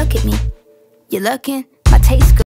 look at me. You're looking, my taste good.